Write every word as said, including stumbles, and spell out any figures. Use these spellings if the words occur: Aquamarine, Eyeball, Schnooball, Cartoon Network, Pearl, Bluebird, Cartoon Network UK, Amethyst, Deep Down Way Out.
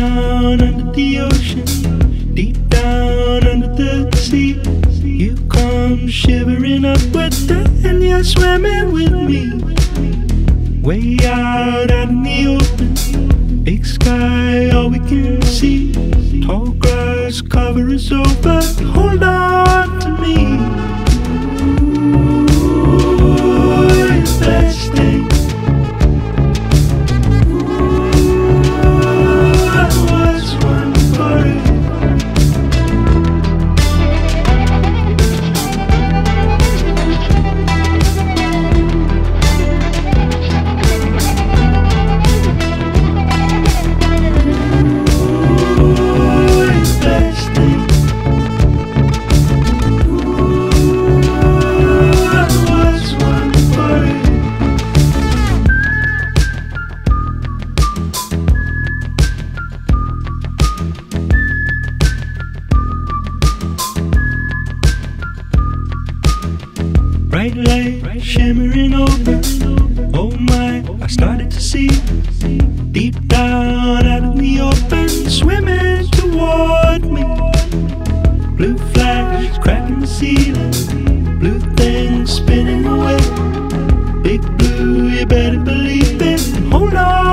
down under the ocean, deep down under the sea. You come shivering up with it, and you're swimming with me. Way out out in the open, big sky all we can see. Tall grass cover us over, hold on to me. Bright light shimmering over, oh my, I started to see. Deep down out in the open, swimming toward me. Blue flags cracking the ceiling, blue things spinning away. Big blue, you better believe it, hold on.